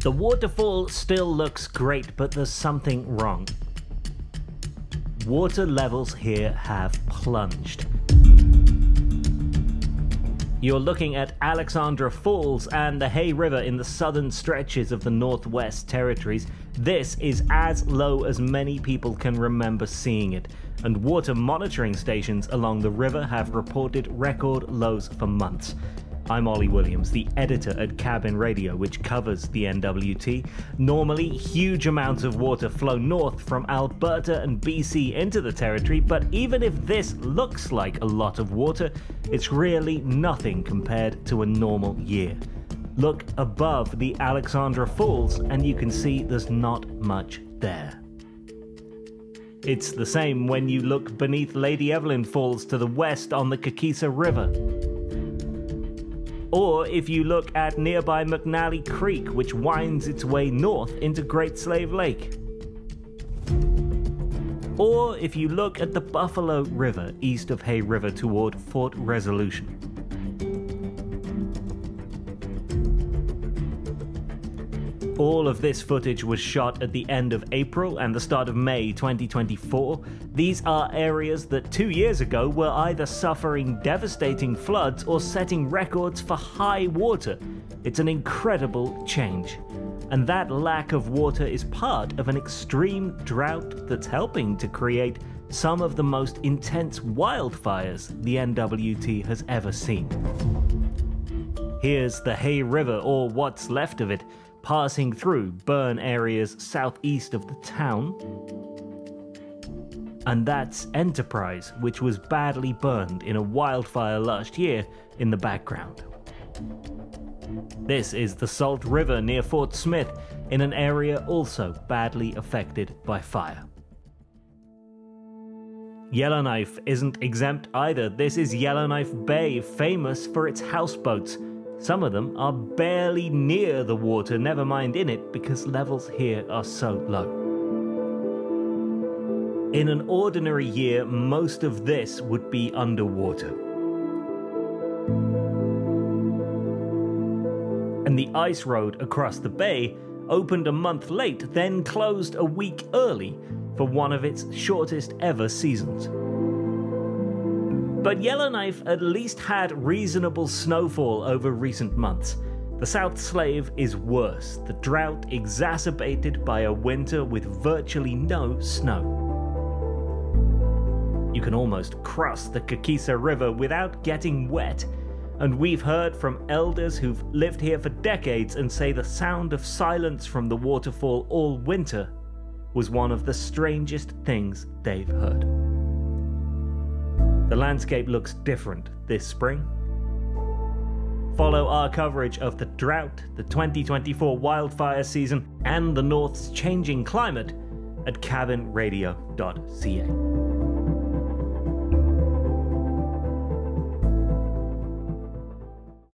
The waterfall still looks great, but there's something wrong. Water levels here have plunged. You're looking at Alexandra Falls and the Hay River in the southern stretches of the Northwest Territories. This is as low as many people can remember seeing it, and water monitoring stations along the river have reported record lows for months. I'm Ollie Williams, the editor at Cabin Radio, which covers the NWT. Normally, huge amounts of water flow north from Alberta and BC into the territory, but even if this looks like a lot of water, it's really nothing compared to a normal year. Look above the Alexandra Falls and you can see there's not much there. It's the same when you look beneath Lady Evelyn Falls to the west on the Kakisa River. Or if you look at nearby McNally Creek, which winds its way north into Great Slave Lake. Or if you look at the Buffalo River east of Hay River toward Fort Resolution. All of this footage was shot at the end of April and the start of May 2024. These are areas that 2 years ago were either suffering devastating floods or setting records for high water. It's an incredible change. And that lack of water is part of an extreme drought that's helping to create some of the most intense wildfires the NWT has ever seen. Here's the Hay River, or what's left of it, passing through burn areas southeast of the town. And that's Enterprise, which was badly burned in a wildfire last year, in the background. This is the Salt River near Fort Smith, in an area also badly affected by fire. Yellowknife isn't exempt either. This is Yellowknife Bay, famous for its houseboats. Some of them are barely near the water, never mind in it, because levels here are so low. In an ordinary year, most of this would be underwater. And the ice road across the bay opened a month late, then closed a week early for one of its shortest ever seasons. But Yellowknife at least had reasonable snowfall over recent months. The South Slave is worse, the drought exacerbated by a winter with virtually no snow. You can almost cross the Kakisa River without getting wet, and we've heard from elders who've lived here for decades and say the sound of silence from the waterfall all winter was one of the strangest things they've heard. The landscape looks different this spring. Follow our coverage of the drought, the 2024 wildfire season, and the North's changing climate at cabinradio.ca.